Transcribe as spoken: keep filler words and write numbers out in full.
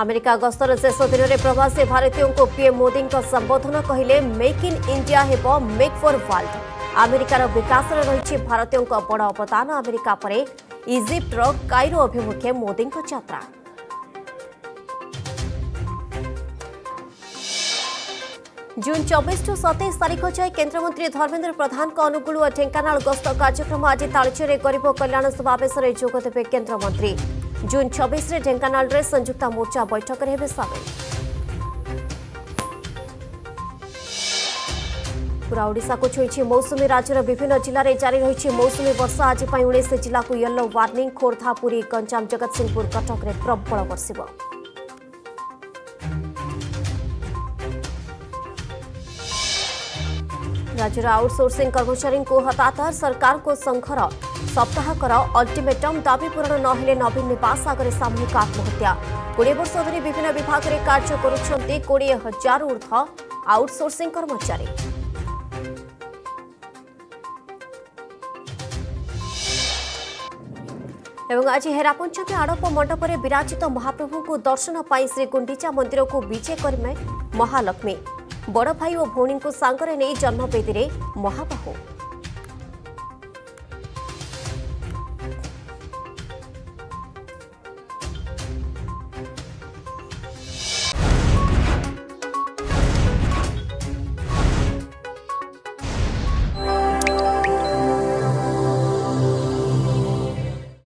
America गस्तर शेष दिन में प्रवासी भारतीयों को पीएम मोदी संबोधन कहिले मेक इन इंडिया हेबो मेक फॉर वर्ल्ड। अमेरिकार विकास रही भारतीयों बड़ अवदान। अमेरिका पर इजिप्टर कायरो अभिमुखे मोदी यात्रा। जून चौबीस टू सतैश तारिख जाए केन्द्रमंत्री धर्मेन्द्र प्रधान अनुगुल और ढेंकानाल गस्त कार्यक्रम आज तालचेर गरीब कल्याण समावेश जोगदेवे केन्द्रमंत्री। जून चौबीस रे ढेंकानाल रे संयुक्त मोर्चा बैठक में सामिल। पूरा ओडिशा को छुई मौसुमी। राज्यर विभिन्न जिले जारी रही मौसुमी वर्षा। आज उन्नीस जिला को येलो वार्निंग। खोर्धा, पुरी, गंजाम, जगतसिंहपुर, कटक में प्रबल बरसिब। राज्यर आउटसोर्सिंग कर्मचारी को हताहत। सरकार को संघर सप्ताहकर अल्टिमेटम। दाबी पूरण नहेले नवीन निवास आगे सामूहिक आत्महत्या। कोड़े वर्ष धरी विभिन्न विभाग में कार्य करुछंती कोड़े हजार ऊर्ध आउटसोर्सिंग कर्मचारी। एवं आज हेरापंचमी आड़प मंडप में विराजित महाप्रभु को दर्शन पाई श्रीगुंडीचा मंदिर को विजय करें महालक्ष्मी। बड़ भाई और भौणी को सांगरे नहीं जन्मवेदी महाबाहु।